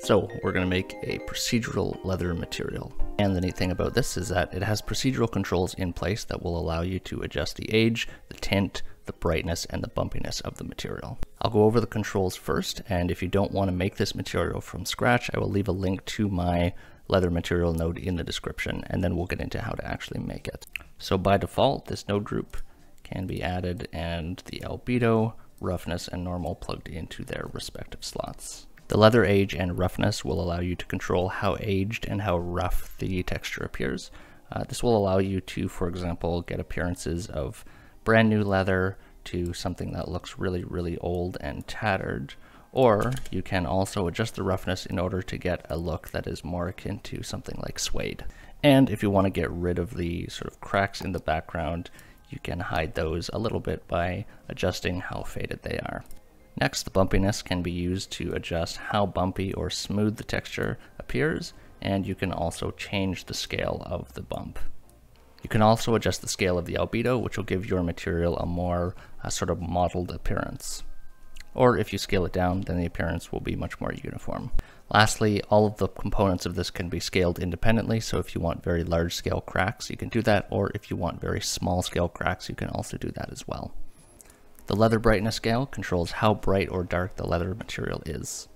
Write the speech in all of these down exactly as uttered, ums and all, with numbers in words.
So we're going to make a procedural leather material. And the neat thing about this is that it has procedural controls in place that will allow you to adjust the age, the tint, the brightness, and the bumpiness of the material. I'll go over the controls first, and if you don't want to make this material from scratch, I will leave a link to my leather material node in the description, and then we'll get into how to actually make it. So by default, this node group can be added, and the albedo, roughness, and normal plugged into their respective slots. The leather age and roughness will allow you to control how aged and how rough the texture appears. Uh, this will allow you to, for example, get appearances of brand new leather to something that looks really, really old and tattered. Or you can also adjust the roughness in order to get a look that is more akin to something like suede. And if you want to get rid of the sort of cracks in the background, you can hide those a little bit by adjusting how faded they are. Next, the bumpiness can be used to adjust how bumpy or smooth the texture appears, and you can also change the scale of the bump. You can also adjust the scale of the albedo, which will give your material a more uh, sort of mottled appearance. Or if you scale it down, then the appearance will be much more uniform. Lastly, all of the components of this can be scaled independently, so if you want very large scale cracks, you can do that, or if you want very small scale cracks, you can also do that as well. The leather brightness scale controls how bright or dark the leather material is.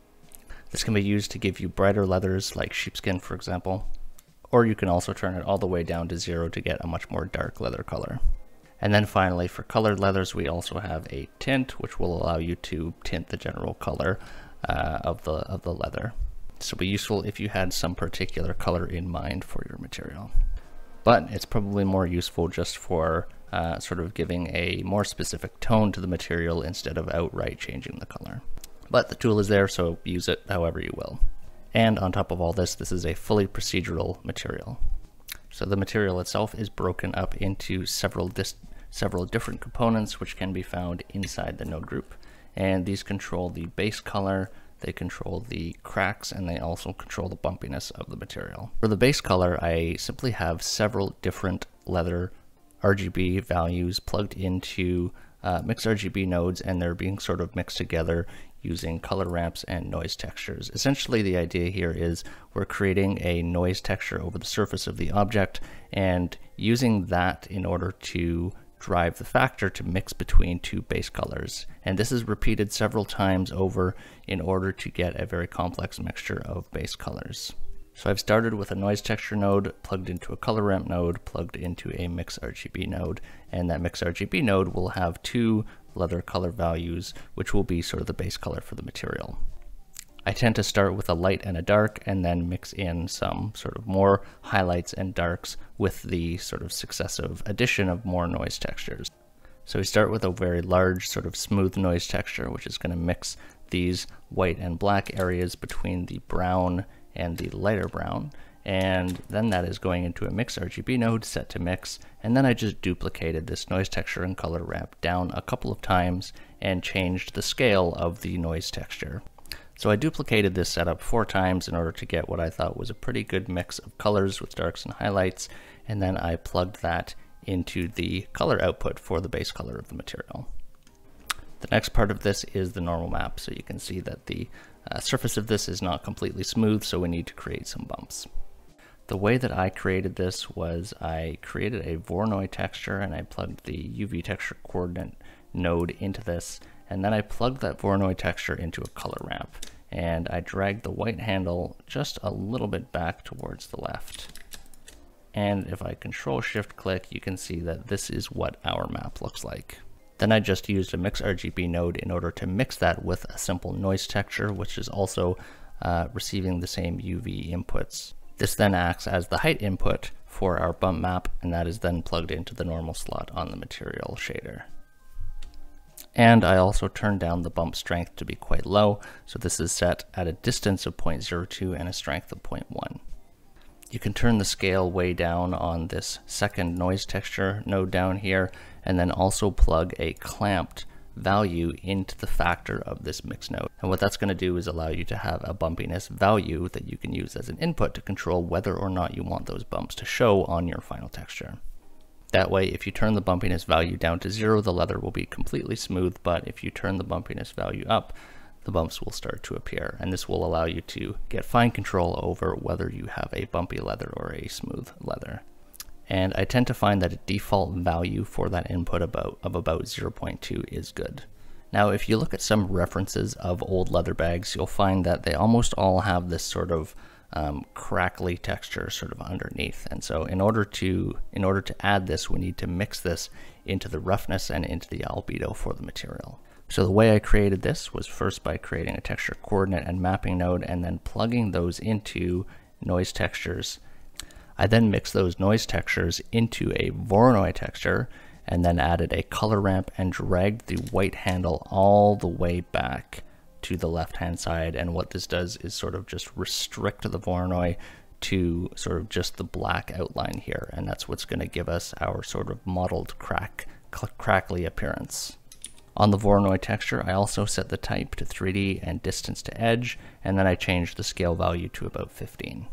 This can be used to give you brighter leathers, like sheepskin for example. Or you can also turn it all the way down to zero to get a much more dark leather color. And then finally, for colored leathers, we also have a tint, which will allow you to tint the general color uh, of the of the leather. This will be useful if you had some particular color in mind for your material. But it's probably more useful just for uh, sort of giving a more specific tone to the material instead of outright changing the color. But the tool is there, so use it however you will. And on top of all this, this is a fully procedural material. So the material itself is broken up into several, dis several different components, which can be found inside the node group. And these control the base color, they control the cracks, and they also control the bumpiness of the material. For the base color, I simply have several different leather R G B values plugged into uh, Mix R G B nodes, and they're being sort of mixed together using color ramps and noise textures. Essentially, the idea here is we're creating a noise texture over the surface of the object and using that in order to drive the factor to mix between two base colors. And this is repeated several times over in order to get a very complex mixture of base colors. So I've started with a noise texture node, plugged into a color ramp node, plugged into a Mix R G B node, and that Mix R G B node will have two leather color values, which will be sort of the base color for the material. I tend to start with a light and a dark and then mix in some sort of more highlights and darks with the sort of successive addition of more noise textures. So we start with a very large sort of smooth noise texture, which is going to mix these white and black areas between the brown and the lighter brown, and then that is going into a Mix R G B node set to mix, and then I just duplicated this noise texture and color ramp down a couple of times and changed the scale of the noise texture. So I duplicated this setup four times in order to get what I thought was a pretty good mix of colors with darks and highlights, and then I plugged that into the color output for the base color of the material. The next part of this is the normal map, so you can see that the uh, surface of this is not completely smooth, so we need to create some bumps. The way that I created this was I created a Voronoi texture and I plugged the U V Texture Coordinate node into this, and then I plugged that Voronoi texture into a color ramp, and I dragged the white handle just a little bit back towards the left. And if I control shift click, you can see that this is what our map looks like. Then I just used a Mix R G B node in order to mix that with a simple noise texture, which is also uh, receiving the same U V inputs. This then acts as the height input for our bump map, and that is then plugged into the normal slot on the material shader. And I also turned down the bump strength to be quite low, so this is set at a distance of zero point zero two and a strength of zero point one. You can turn the scale way down on this second noise texture node down here, and then also plug a clamped value into the factor of this mix node. And what that's going to do is allow you to have a bumpiness value that you can use as an input to control whether or not you want those bumps to show on your final texture. That way, if you turn the bumpiness value down to zero, the leather will be completely smooth, but if you turn the bumpiness value up, the bumps will start to appear, and this will allow you to get fine control over whether you have a bumpy leather or a smooth leather. And I tend to find that a default value for that input about, of about zero point two is good. Now, if you look at some references of old leather bags, you'll find that they almost all have this sort of um, crackly texture sort of underneath. And so in order to in order to add this, we need to mix this into the roughness and into the albedo for the material. So the way I created this was first by creating a texture coordinate and mapping node and then plugging those into noise textures. I then mixed those noise textures into a Voronoi texture and then added a color ramp and dragged the white handle all the way back to the left hand side. And what this does is sort of just restrict the Voronoi to sort of just the black outline here. And that's what's going to give us our sort of mottled crack, crackly appearance. On the Voronoi texture, I also set the type to three D and distance to edge, and then I changed the scale value to about fifteen.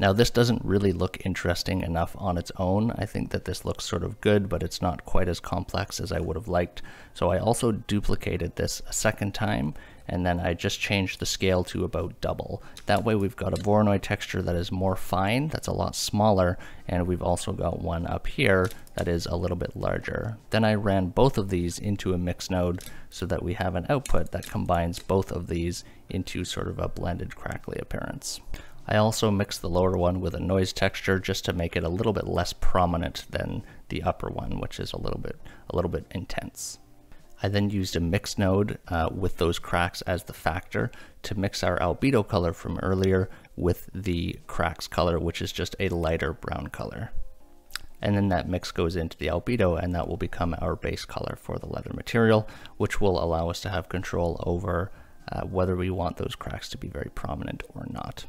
Now this doesn't really look interesting enough on its own. I think that this looks sort of good, but it's not quite as complex as I would have liked. So I also duplicated this a second time, and then I just changed the scale to about double. That way we've got a Voronoi texture that is more fine, that's a lot smaller, and we've also got one up here that is a little bit larger. Then I ran both of these into a mix node so that we have an output that combines both of these into sort of a blended crackly appearance. I also mixed the lower one with a noise texture just to make it a little bit less prominent than the upper one, which is a little bit, a little bit intense. I then used a mix node uh, with those cracks as the factor to mix our albedo color from earlier with the cracks color, which is just a lighter brown color. And then that mix goes into the albedo, and that will become our base color for the leather material, which will allow us to have control over uh, whether we want those cracks to be very prominent or not.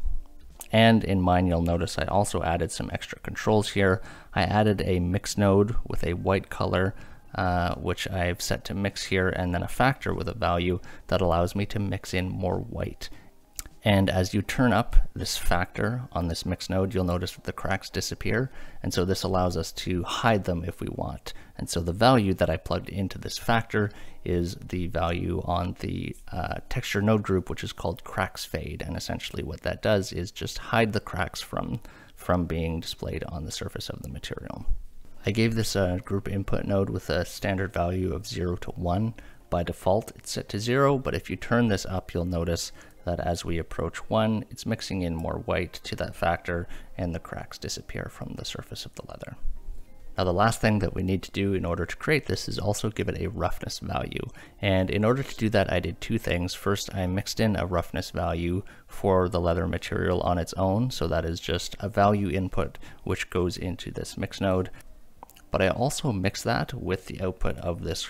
And in mine, you'll notice I also added some extra controls here. I added a mix node with a white color, uh, which I've set to mix here, and then a factor with a value that allows me to mix in more white. And as you turn up this factor on this mix node, you'll notice that the cracks disappear. And so this allows us to hide them if we want. And so the value that I plugged into this factor is the value on the uh, texture node group, which is called cracks fade. And essentially what that does is just hide the cracks from, from being displayed on the surface of the material. I gave this a uh, group input node with a standard value of zero to one. By default, it's set to zero, but if you turn this up, you'll notice that as we approach one, it's mixing in more white to that factor and the cracks disappear from the surface of the leather. Now the last thing that we need to do in order to create this is also give it a roughness value. And in order to do that, I did two things. First, I mixed in a roughness value for the leather material on its own. So that is just a value input, which goes into this mix node. But I also mixed that with the output of this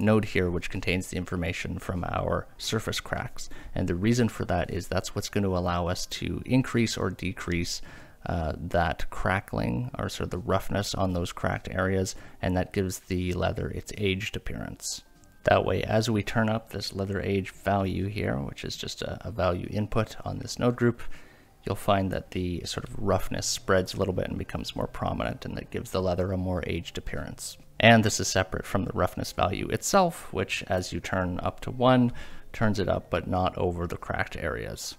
node here, which contains the information from our surface cracks. And the reason for that is that's what's going to allow us to increase or decrease uh, that crackling or sort of the roughness on those cracked areas. And that gives the leather its aged appearance. That way, as we turn up this leather age value here, which is just a, a value input on this node group, you'll find that the sort of roughness spreads a little bit and becomes more prominent, and that gives the leather a more aged appearance. And this is separate from the roughness value itself, which as you turn up to one, turns it up, but not over the cracked areas.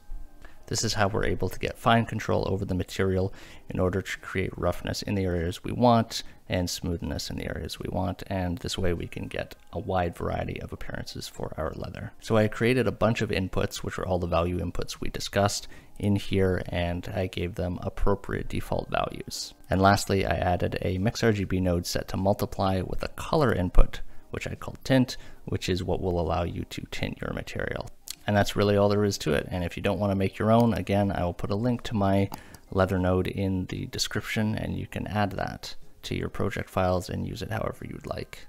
This is how we're able to get fine control over the material in order to create roughness in the areas we want and smoothness in the areas we want. And this way we can get a wide variety of appearances for our leather. So I created a bunch of inputs, which were all the value inputs we discussed in here, and I gave them appropriate default values. And lastly, I added a Mix R G B node set to multiply with a color input, which I called tint, which is what will allow you to tint your material. And that's really all there is to it. And if you don't want to make your own, again, I will put a link to my leather node in the description, and you can add that to your project files and use it however you'd like.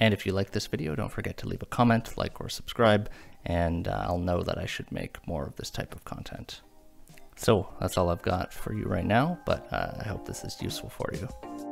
And if you like this video, don't forget to leave a comment, like, or subscribe, and uh, I'll know that I should make more of this type of content. So that's all I've got for you right now, but uh, I hope this is useful for you.